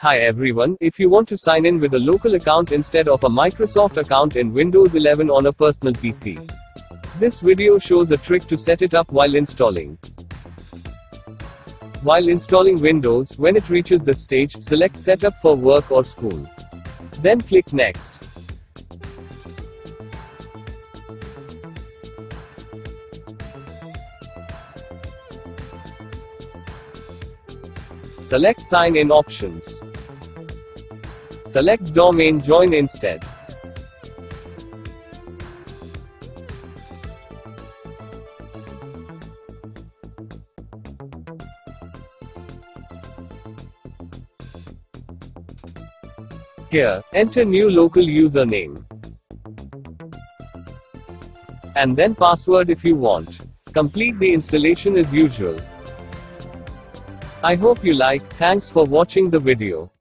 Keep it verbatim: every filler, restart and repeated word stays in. Hi everyone, if you want to sign in with a local account instead of a Microsoft account in Windows eleven on a personal P C. This video shows a trick to set it up while installing. While installing Windows, when it reaches this stage, select Setup for Work or School. Then click Next. Select Sign In Options. Select Domain Join instead. Here, enter new local username. And then password if you want. Complete the installation as usual. I hope you like. Thanks for watching the video.